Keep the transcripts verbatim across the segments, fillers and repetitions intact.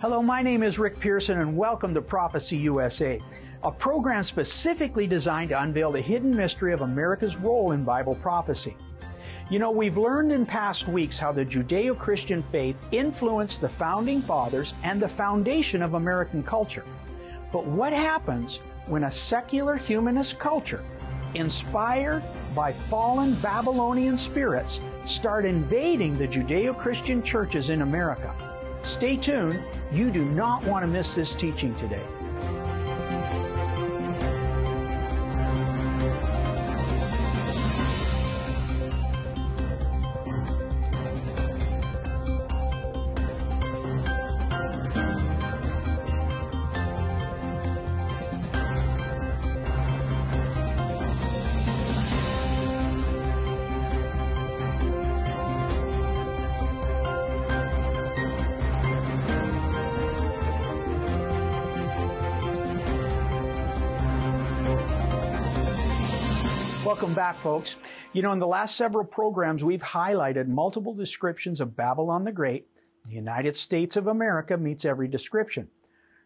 Hello, my name is Rick Pearson, and welcome to Prophecy U S A, a program specifically designed to unveil the hidden mystery of America's role in Bible prophecy. You know, we've learned in past weeks how the Judeo-Christian faith influenced the Founding Fathers and the foundation of American culture. But what happens when a secular humanist culture, inspired by fallen Babylonian spirits, start invading the Judeo-Christian churches in America? Stay tuned. You do not want to miss this teaching today. Welcome back, folks. You know, in the last several programs, we've highlighted multiple descriptions of Babylon the Great. The United States of America meets every description.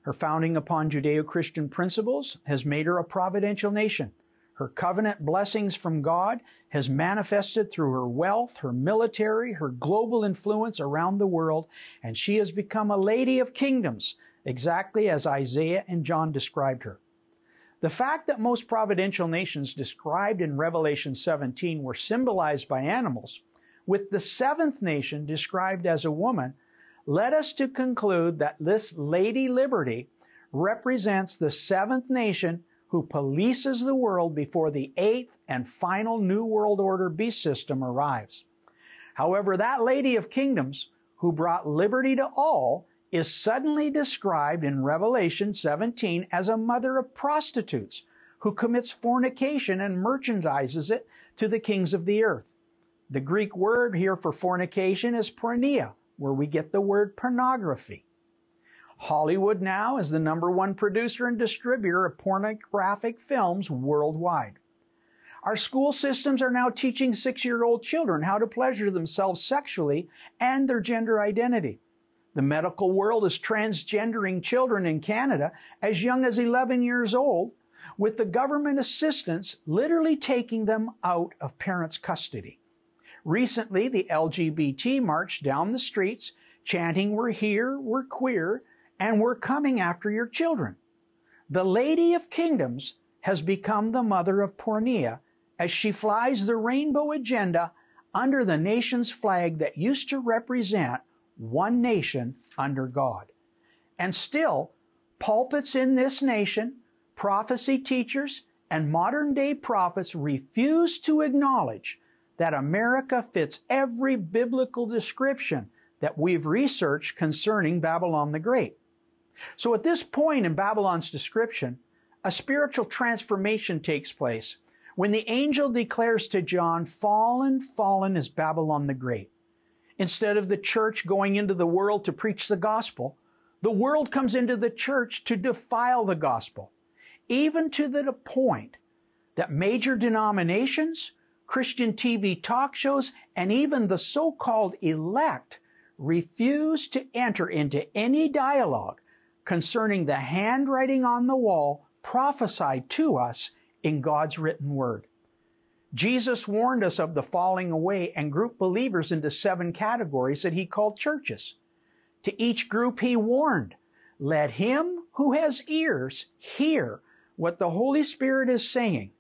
Her founding upon Judeo-Christian principles has made her a providential nation. Her covenant blessings from God has manifested through her wealth, her military, her global influence around the world, and she has become a lady of kingdoms, exactly as Isaiah and John described her. The fact that most providential nations described in Revelation seventeen were symbolized by animals, with the seventh nation described as a woman, led us to conclude that this Lady Liberty represents the seventh nation who polices the world before the eighth and final New World Order beast system arrives. However, that Lady of Kingdoms, who brought liberty to all, is suddenly described in Revelation seventeen as a mother of prostitutes who commits fornication and merchandises it to the kings of the earth. The Greek word here for fornication is porneia, where we get the word pornography. Hollywood now is the number one producer and distributor of pornographic films worldwide. Our school systems are now teaching six-year-old children how to pleasure themselves sexually and their gender identity. The medical world is transgendering children in Canada as young as eleven years old, with the government assistance literally taking them out of parents' custody. Recently, the L G B T marched down the streets chanting, "We're here, we're queer, and we're coming after your children." The Lady of Kingdoms has become the mother of porneia as she flies the rainbow agenda under the nation's flag that used to represent one nation under God. And still, pulpits in this nation, prophecy teachers, and modern-day prophets refuse to acknowledge that America fits every biblical description that we've researched concerning Babylon the Great. So at this point in Babylon's description, a spiritual transformation takes place when the angel declares to John, "Fallen, fallen is Babylon the Great." Instead of the church going into the world to preach the gospel, the world comes into the church to defile the gospel, even to the point that major denominations, Christian T V talk shows, and even the so-called elect refuse to enter into any dialogue concerning the handwriting on the wall prophesied to us in God's written word. Jesus warned us of the falling away and grouped believers into seven categories that he called churches. To each group he warned, "Let him who has ears hear what the Holy Spirit is saying."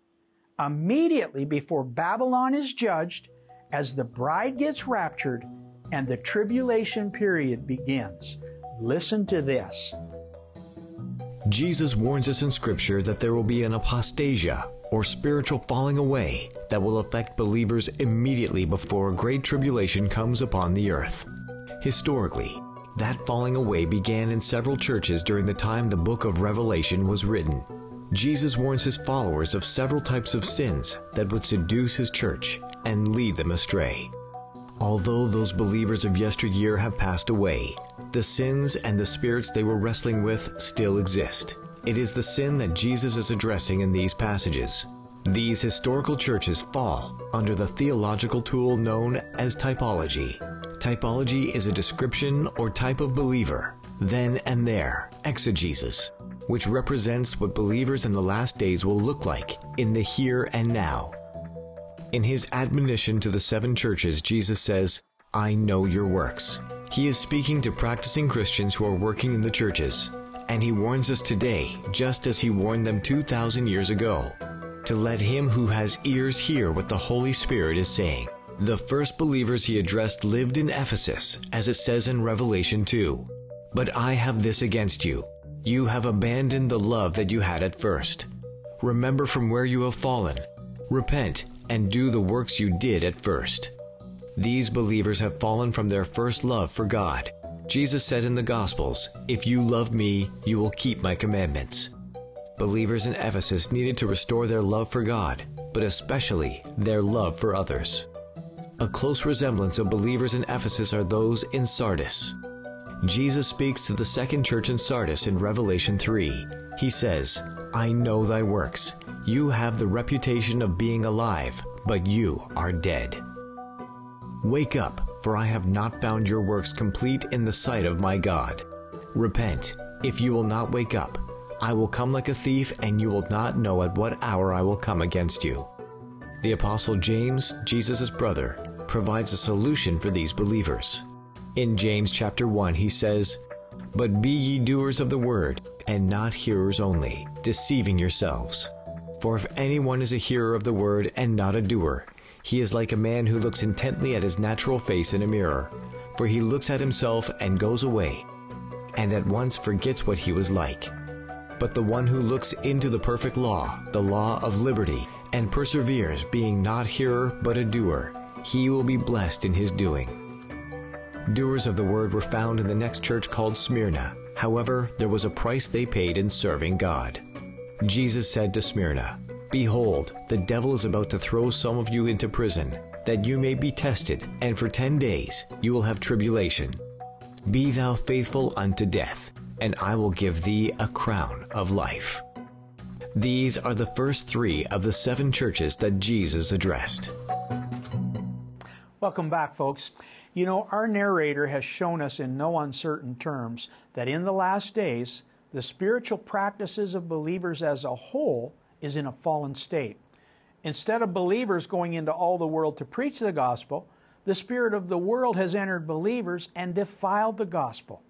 Immediately before Babylon is judged, as the bride gets raptured and the tribulation period begins. Listen to this. Jesus warns us in Scripture that there will be an apostasia, or spiritual falling away, that will affect believers immediately before a great tribulation comes upon the earth. Historically, that falling away began in several churches during the time the book of Revelation was written. Jesus warns his followers of several types of sins that would seduce his church and lead them astray. Although those believers of yesteryear have passed away, the sins and the spirits they were wrestling with still exist. It is the sin that Jesus is addressing in these passages. These historical churches fall under the theological tool known as typology. Typology is a description or type of believer, then and there, exegesis, which represents what believers in the last days will look like in the here and now. In his admonition to the seven churches, Jesus says, "I know your works." He is speaking to practicing Christians who are working in the churches, and he warns us today, just as he warned them two thousand years ago, to let him who has ears hear what the Holy Spirit is saying. The first believers he addressed lived in Ephesus, as it says in Revelation two. "But I have this against you. You have abandoned the love that you had at first. Remember from where you have fallen. Repent and do the works you did at first." These believers have fallen from their first love for God. Jesus said in the Gospels, "If you love me, you will keep my commandments." Believers in Ephesus needed to restore their love for God, but especially their love for others. A close resemblance of believers in Ephesus are those in Sardis. Jesus speaks to the second church in Sardis in Revelation three. He says, "I know thy works. You have the reputation of being alive, but you are dead. Wake up, for I have not found your works complete in the sight of my God. Repent. If you will not wake up, I will come like a thief, and you will not know at what hour I will come against you." The Apostle James, Jesus' brother, provides a solution for these believers. In James chapter one, he says, "But be ye doers of the word, and not hearers only, deceiving yourselves. For if anyone is a hearer of the word and not a doer, he is like a man who looks intently at his natural face in a mirror. For he looks at himself and goes away, and at once forgets what he was like. But the one who looks into the perfect law, the law of liberty, and perseveres, being not hearer but a doer, he will be blessed in his doing." Doers of the word were found in the next church called Smyrna. However, there was a price they paid in serving God. Jesus said to Smyrna, "Behold, the devil is about to throw some of you into prison, that you may be tested, and for ten days you will have tribulation. Be thou faithful unto death, and I will give thee a crown of life." These are the first three of the seven churches that Jesus addressed. Welcome back, folks. You know, our narrator has shown us in no uncertain terms that in the last days, the spiritual practices of believers as a whole is in a fallen state. Instead of believers going into all the world to preach the gospel, the spirit of the world has entered believers and defiled the gospel.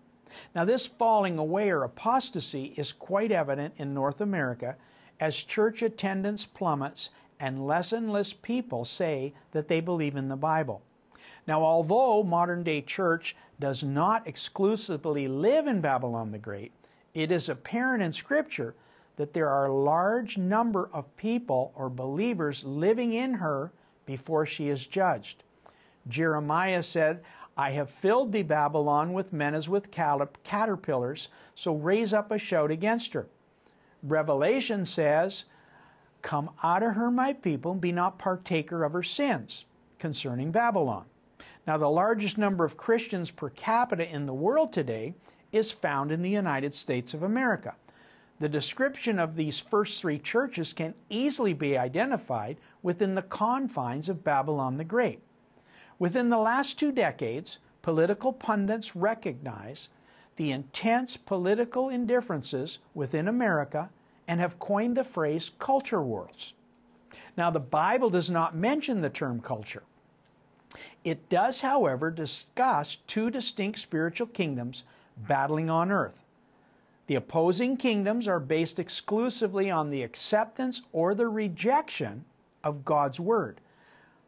Now, this falling away or apostasy is quite evident in North America as church attendance plummets and less and less people say that they believe in the Bible. Now, although modern-day church does not exclusively live in Babylon the Great, it is apparent in Scripture that there are a large number of people or believers living in her before she is judged. Jeremiah said, "I have filled thee, Babylon, with men as with caterpillars, so raise up a shout against her." Revelation says, "Come out of her, my people, and be not partaker of her sins," concerning Babylon. Now, the largest number of Christians per capita in the world today is found in the United States of America. The description of these first three churches can easily be identified within the confines of Babylon the Great. Within the last two decades, political pundits recognize the intense political indifferences within America and have coined the phrase culture wars. Now, the Bible does not mention the term culture. It does, however, discuss two distinct spiritual kingdoms battling on earth. The opposing kingdoms are based exclusively on the acceptance or the rejection of God's Word.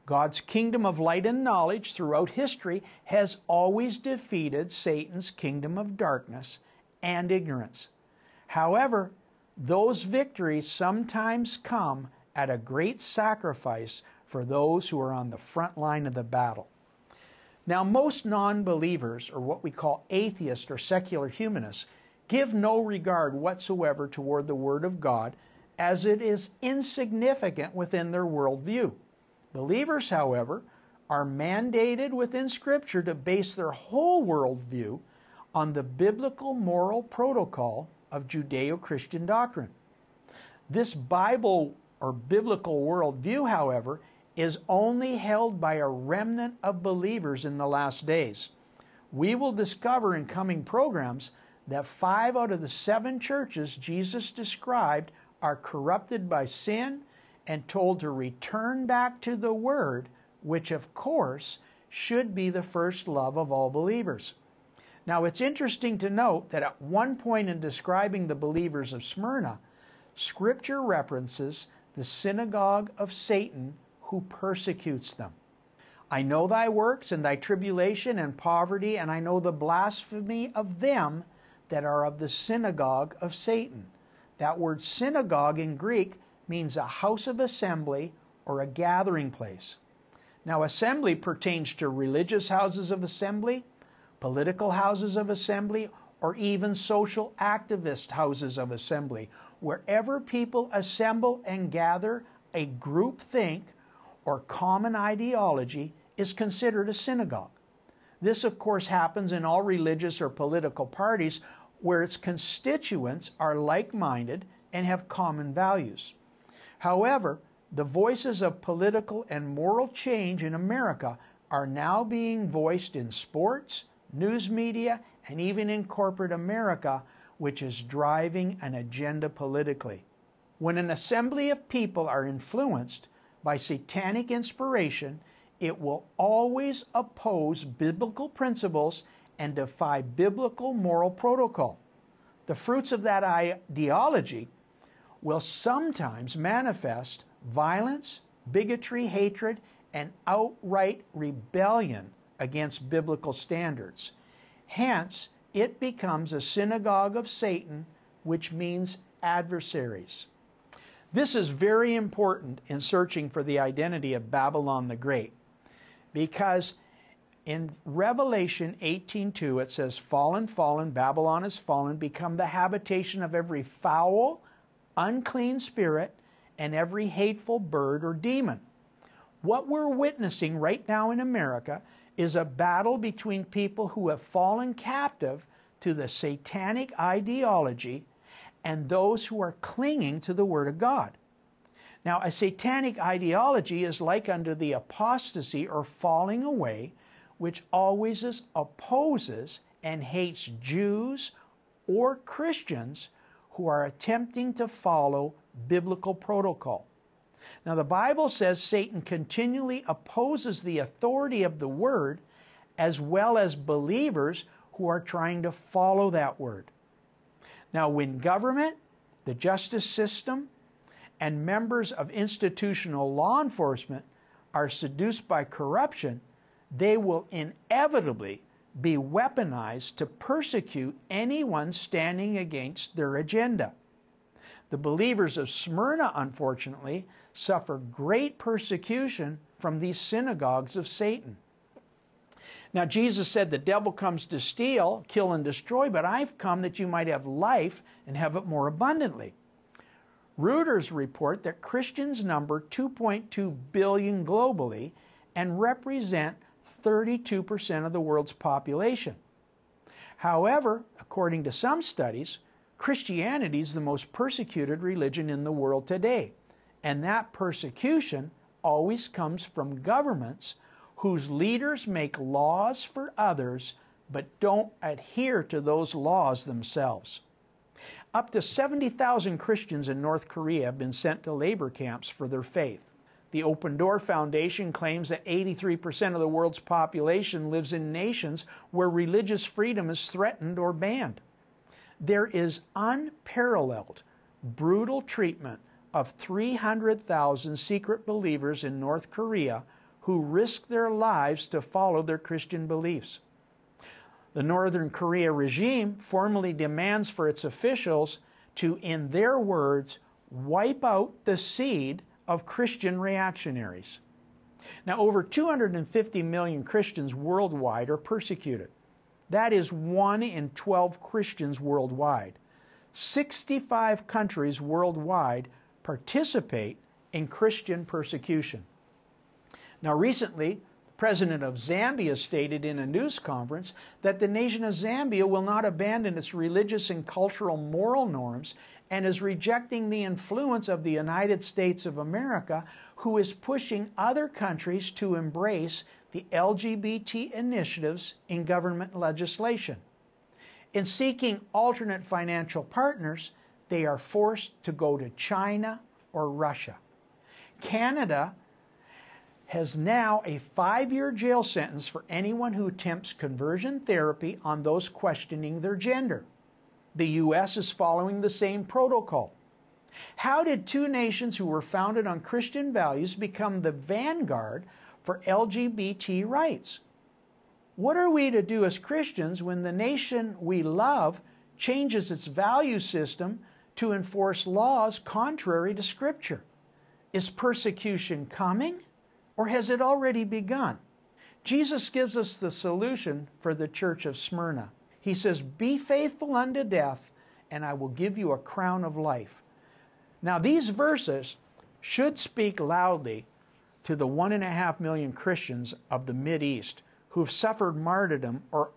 God's kingdom of light and knowledge throughout history has always defeated Satan's kingdom of darkness and ignorance. However, those victories sometimes come at a great sacrifice for those who are on the front line of the battle. Now, most non-believers, or what we call atheists or secular humanists, give no regard whatsoever toward the Word of God, as it is insignificant within their worldview. Believers, however, are mandated within Scripture to base their whole worldview on the biblical moral protocol of Judeo-Christian doctrine. This Bible or biblical worldview, however, is only held by a remnant of believers in the last days. We will discover in coming programs that five out of the seven churches Jesus described are corrupted by sin and told to return back to the Word, which of course should be the first love of all believers. Now, it's interesting to note that at one point in describing the believers of Smyrna, Scripture references the synagogue of Satan who persecutes them. I know thy works and thy tribulation and poverty, and I know the blasphemy of them that are of the synagogue of Satan. That word synagogue in Greek means a house of assembly or a gathering place. Now, assembly pertains to religious houses of assembly, political houses of assembly, or even social activist houses of assembly. Wherever people assemble and gather, a group think or common ideology is considered a synagogue. This, of course, happens in all religious or political parties where its constituents are like-minded and have common values. However, the voices of political and moral change in America are now being voiced in sports, news media, and even in corporate America, which is driving an agenda politically. When an assembly of people are influenced by satanic inspiration, it will always oppose biblical principles and defy biblical moral protocol. The fruits of that ideology will sometimes manifest violence, bigotry, hatred, and outright rebellion against biblical standards. Hence, it becomes a synagogue of Satan, which means adversaries. This is very important in searching for the identity of Babylon the Great, because in Revelation eighteen two it says, "Fallen, fallen, Babylon is fallen, become the habitation of every foul, unclean spirit, and every hateful bird or demon." What we're witnessing right now in America is a battle between people who have fallen captive to the satanic ideology and those who are clinging to the Word of God. Now, a satanic ideology is like under the apostasy or falling away, which always is opposes and hates Jews or Christians who are attempting to follow biblical protocol. Now, the Bible says Satan continually opposes the authority of the Word as well as believers who are trying to follow that Word. Now, when government, the justice system, and members of institutional law enforcement are seduced by corruption, they will inevitably be weaponized to persecute anyone standing against their agenda. The believers of Smyrna, unfortunately, suffer great persecution from these synagogues of Satan. Now, Jesus said, "The devil comes to steal, kill, and destroy, but I've come that you might have life and have it more abundantly." Reuters report that Christians number two point two billion globally and represent thirty-two percent of the world's population. However, according to some studies, Christianity is the most persecuted religion in the world today, and that persecution always comes from governments whose leaders make laws for others but don't adhere to those laws themselves. Up to seventy thousand Christians in North Korea have been sent to labor camps for their faith. The Open Door Foundation claims that eighty-three percent of the world's population lives in nations where religious freedom is threatened or banned. There is unparalleled, brutal treatment of three hundred thousand secret believers in North Korea who risk their lives to follow their Christian beliefs. The Northern Korea regime formally demands for its officials to, in their words, wipe out the seed of Christian reactionaries. Now, over two hundred fifty million Christians worldwide are persecuted. That is one in twelve Christians worldwide. sixty-five countries worldwide participate in Christian persecution. Now, recently, president of Zambia stated in a news conference that the nation of Zambia will not abandon its religious and cultural moral norms and is rejecting the influence of the United States of America, who is pushing other countries to embrace the L G B T initiatives in government legislation. In seeking alternate financial partners, they are forced to go to China or Russia. Canada has now a five-year jail sentence for anyone who attempts conversion therapy on those questioning their gender. The U S is following the same protocol. How did two nations who were founded on Christian values become the vanguard for L G B T rights? What are we to do as Christians when the nation we love changes its value system to enforce laws contrary to Scripture? Is persecution coming, or has it already begun? Jesus gives us the solution for the church of Smyrna. He says, "Be faithful unto death, and I will give you a crown of life." Now, these verses should speak loudly to the one and a half million Christians of the Mideast who've suffered martyrdom or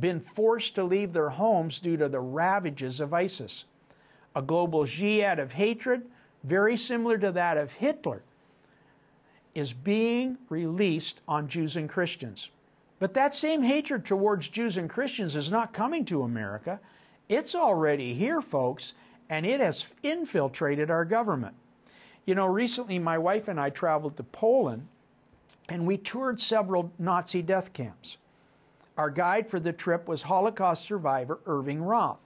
been forced to leave their homes due to the ravages of ISIS. A global jihad of hatred, very similar to that of Hitler, is being released on Jews and Christians. But that same hatred towards Jews and Christians is not coming to America. It's already here, folks, and it has infiltrated our government. You know, recently my wife and I traveled to Poland, and we toured several Nazi death camps. Our guide for the trip was Holocaust survivor Irving Roth.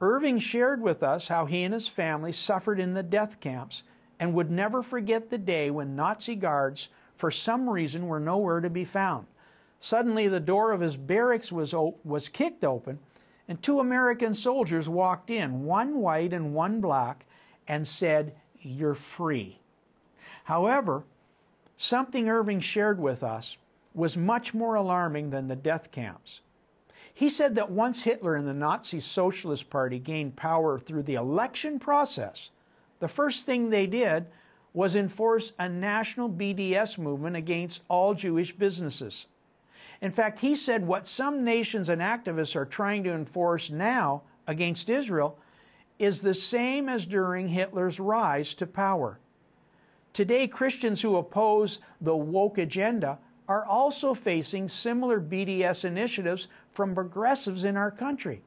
Irving shared with us how he and his family suffered in the death camps and would never forget the day when Nazi guards, for some reason, were nowhere to be found. Suddenly, the door of his barracks was, was kicked open, and two American soldiers walked in, one white and one black, and said, "You're free." However, something Irving shared with us was much more alarming than the death camps. He said that once Hitler and the Nazi Socialist Party gained power through the election process, the first thing they did was enforce a national B D S movement against all Jewish businesses. In fact, he said what some nations and activists are trying to enforce now against Israel is the same as during Hitler's rise to power. Today, Christians who oppose the woke agenda are also facing similar B D S initiatives from progressives in our country.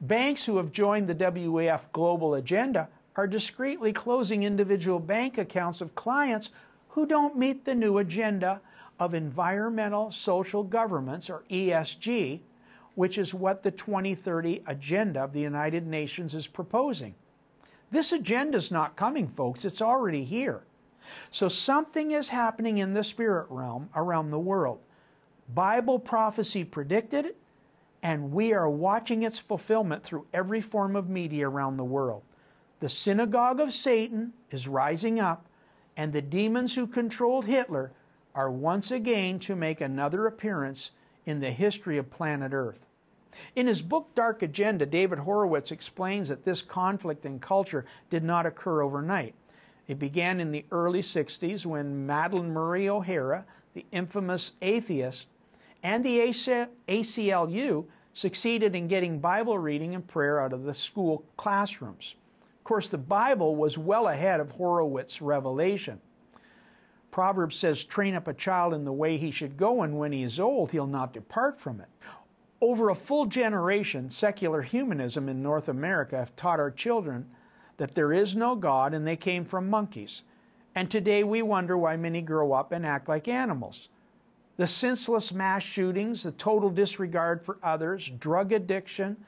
Banks who have joined the W E F global agenda are discreetly closing individual bank accounts of clients who don't meet the new agenda of environmental social governance, or E S G, which is what the twenty thirty agenda of the United Nations is proposing. This agenda is not coming, folks. It's already here. So something is happening in the spirit realm around the world. Bible prophecy predicted it, and we are watching its fulfillment through every form of media around the world. The synagogue of Satan is rising up, and the demons who controlled Hitler are once again to make another appearance in the history of planet Earth. In his book, Dark Agenda, David Horowitz explains that this conflict in culture did not occur overnight. It began in the early sixties when Madeleine Murray O'Hara, the infamous atheist, and the A C L U succeeded in getting Bible reading and prayer out of the school classrooms. Of course, the Bible was well ahead of Horowitz's revelation. Proverbs says, "Train up a child in the way he should go, and when he is old, he'll not depart from it." Over a full generation, secular humanism in North America have taught our children that there is no God and they came from monkeys. And today we wonder why many grow up and act like animals. The senseless mass shootings, the total disregard for others, drug addiction,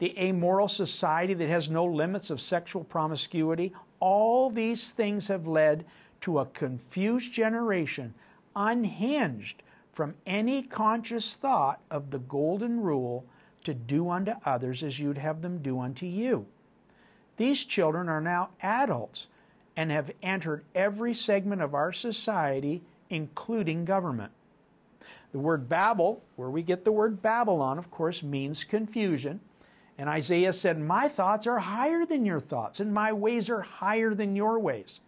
the amoral society that has no limits of sexual promiscuity, all these things have led to a confused generation unhinged from any conscious thought of the golden rule to do unto others as you'd have them do unto you. These children are now adults and have entered every segment of our society, including government. The word Babel, where we get the word Babylon, of course, means confusion. And Isaiah said, "My thoughts are higher than your thoughts, and my ways are higher than your ways."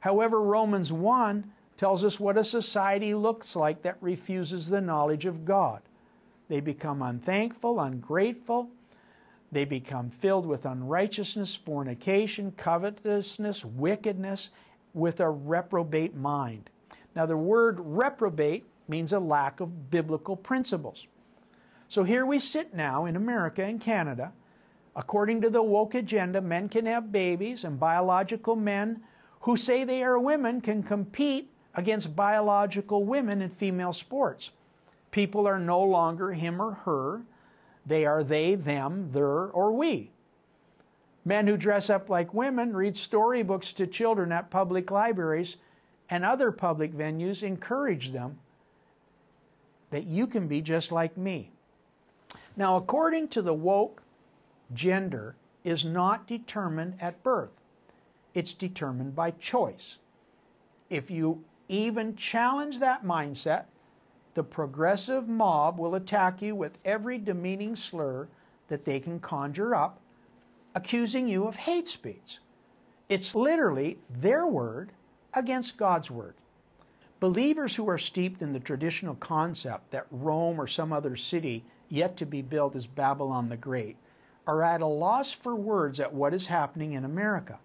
However, Romans one tells us what a society looks like that refuses the knowledge of God. They become unthankful, ungrateful. They become filled with unrighteousness, fornication, covetousness, wickedness, with a reprobate mind. Now, the word reprobate means a lack of biblical principles. So here we sit now in America and Canada. According to the woke agenda, men can have babies, and biological men who say they are women can compete against biological women in female sports. People are no longer him or her. They are they, them, their, or we. Men who dress up like women, read storybooks to children at public libraries and other public venues, encourage them that you can be just like me. Now, according to the woke, gender is not determined at birth. It's determined by choice. If you even challenge that mindset, the progressive mob will attack you with every demeaning slur that they can conjure up, accusing you of hate speech. It's literally their word against God's word. Believers who are steeped in the traditional concept that Rome or some other city yet to be built is Babylon the Great are at a loss for words at what is happening in America.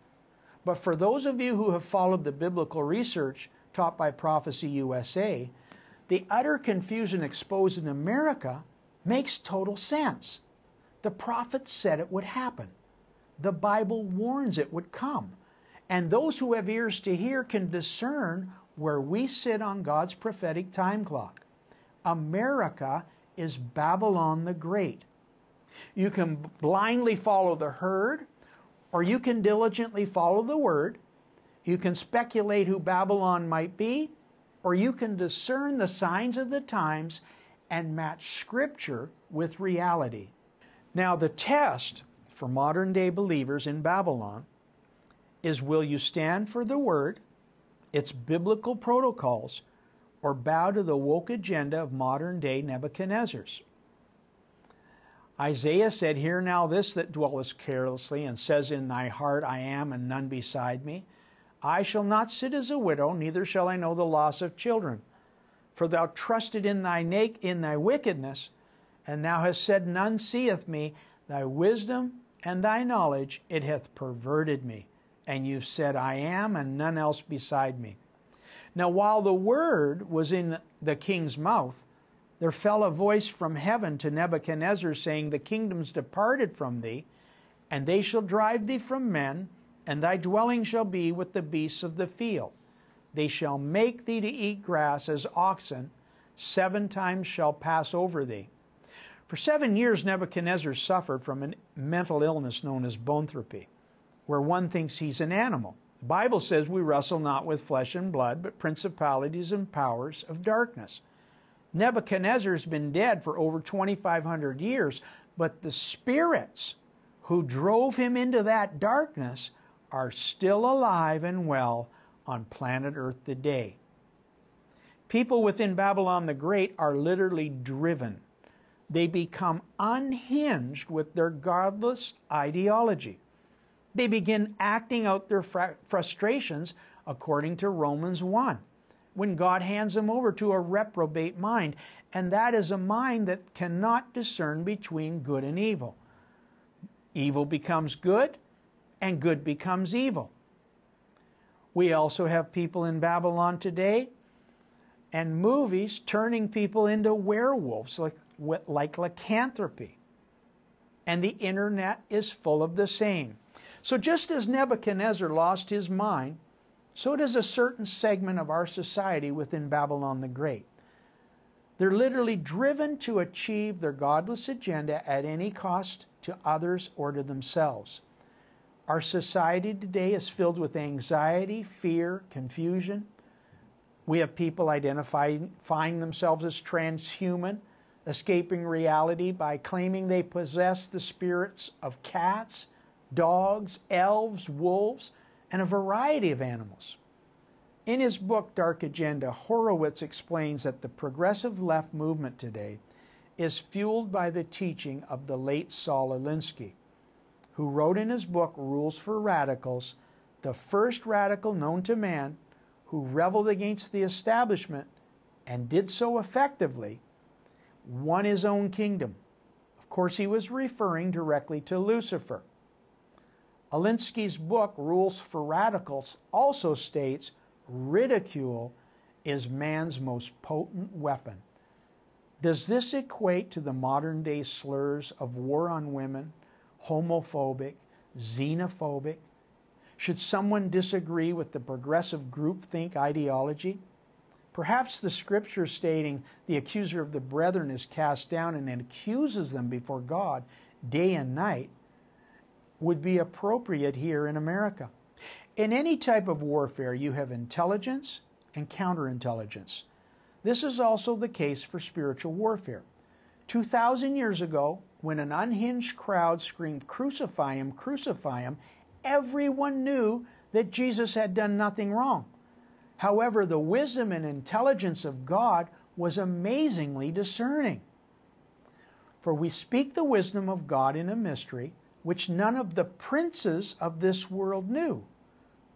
But for those of you who have followed the biblical research taught by Prophecy U S A, the utter confusion exposed in America makes total sense. The prophets said it would happen. The Bible warns it would come. And those who have ears to hear can discern where we sit on God's prophetic time clock. America is Babylon the Great. You can blindly follow the herd, or you can diligently follow the word. You can speculate who Babylon might be, or you can discern the signs of the times and match Scripture with reality. Now, the test for modern-day believers in Babylon is, will you stand for the word, its biblical protocols, or bow to the woke agenda of modern-day Nebuchadnezzars? Isaiah said, "Hear now this that dwelleth carelessly, and says in thy heart, I am, and none beside me. I shall not sit as a widow, neither shall I know the loss of children. For thou trusted in thy naked, in thy wickedness, and thou hast said, None seeth me. Thy wisdom and thy knowledge, it hath perverted me. And you've said, I am, and none else beside me." Now, while the word was in the king's mouth, there fell a voice from heaven to Nebuchadnezzar, saying, "The kingdom's departed from thee, and they shall drive thee from men, and thy dwelling shall be with the beasts of the field. They shall make thee to eat grass as oxen. Seven times shall pass over thee." For seven years, Nebuchadnezzar suffered from a mental illness known as bonthropy, where one thinks he's an animal. The Bible says we wrestle not with flesh and blood, but principalities and powers of darkness. Nebuchadnezzar's been dead for over twenty-five hundred years, but the spirits who drove him into that darkness are still alive and well on planet Earth today. People within Babylon the Great are literally driven. They become unhinged with their godless ideology. They begin acting out their fr- frustrations according to Romans one, when God hands them over to a reprobate mind, and that is a mind that cannot discern between good and evil. Evil becomes good, and good becomes evil. We also have people in Babylon today and movies turning people into werewolves, like, like lycanthropy. And the internet is full of the same. So just as Nebuchadnezzar lost his mind, so does a certain segment of our society within Babylon the Great. They're literally driven to achieve their godless agenda at any cost to others or to themselves. Our society today is filled with anxiety, fear, confusion. We have people identifying themselves as transhuman, escaping reality by claiming they possess the spirits of cats, dogs, elves, wolves, and a variety of animals. In his book, Dark Agenda, Horowitz explains that the progressive left movement today is fueled by the teaching of the late Saul Alinsky, who wrote in his book, Rules for Radicals, the first radical known to man who reveled against the establishment and did so effectively, won his own kingdom. Of course, he was referring directly to Lucifer. Alinsky's book, Rules for Radicals, also states ridicule is man's most potent weapon. Does this equate to the modern-day slurs of war on women, homophobic, xenophobic? Should someone disagree with the progressive groupthink ideology? Perhaps the scripture stating the accuser of the brethren is cast down and then accuses them before God day and night would be appropriate here in America. In any type of warfare, you have intelligence and counterintelligence. This is also the case for spiritual warfare. two thousand years ago, when an unhinged crowd screamed, "Crucify him, crucify him," everyone knew that Jesus had done nothing wrong. However, the wisdom and intelligence of God was amazingly discerning. For we speak the wisdom of God in a mystery, which none of the princes of this world knew.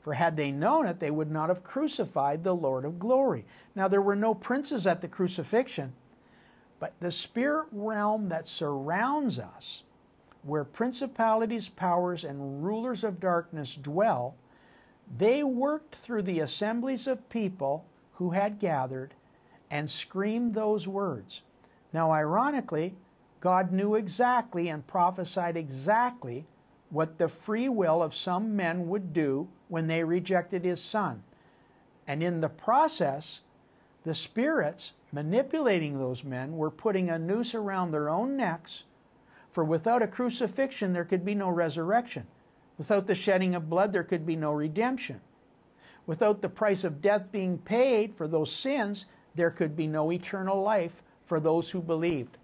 For had they known it, they would not have crucified the Lord of glory. Now, there were no princes at the crucifixion, but the spirit realm that surrounds us, where principalities, powers, and rulers of darkness dwell, they worked through the assemblies of people who had gathered and screamed those words. Now, ironically, God knew exactly and prophesied exactly what the free will of some men would do when they rejected his son. And in the process, the spirits manipulating those men were putting a noose around their own necks, for without a crucifixion, there could be no resurrection. Without the shedding of blood, there could be no redemption. Without the price of death being paid for those sins, there could be no eternal life for those who believed.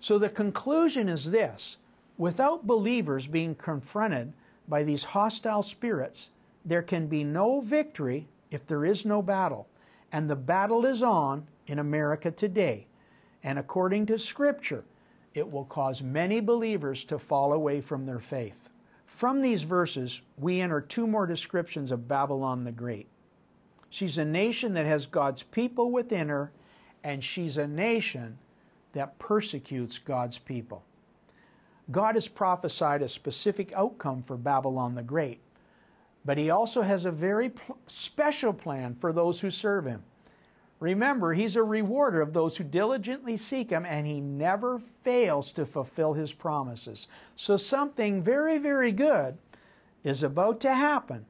So the conclusion is this: without believers being confronted by these hostile spirits, there can be no victory if there is no battle. And the battle is on in America today. And according to Scripture, it will cause many believers to fall away from their faith. From these verses, we enter two more descriptions of Babylon the Great. She's a nation that has God's people within her, and she's a nation that persecutes God's people. God has prophesied a specific outcome for Babylon the Great, but he also has a very special plan for those who serve him. Remember, he's a rewarder of those who diligently seek him, and he never fails to fulfill his promises. So something very, very good is about to happen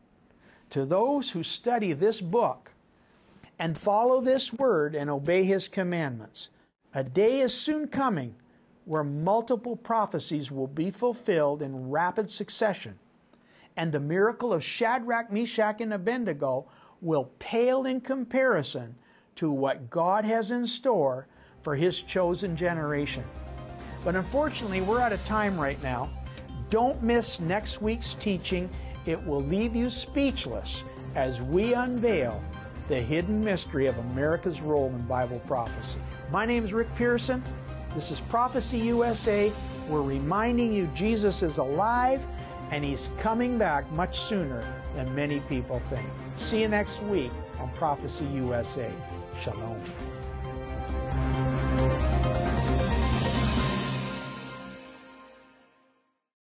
to those who study this book and follow this word and obey his commandments. A day is soon coming where multiple prophecies will be fulfilled in rapid succession, and the miracle of Shadrach, Meshach, and Abednego will pale in comparison to what God has in store for his chosen generation. But unfortunately, we're out of time right now. Don't miss next week's teaching. It will leave you speechless as we unveil the hidden mystery of America's role in Bible prophecy. My name is Rick Pearson. This is Prophecy U S A. We're reminding you Jesus is alive, and he's coming back much sooner than many people think. See you next week on Prophecy U S A. Shalom.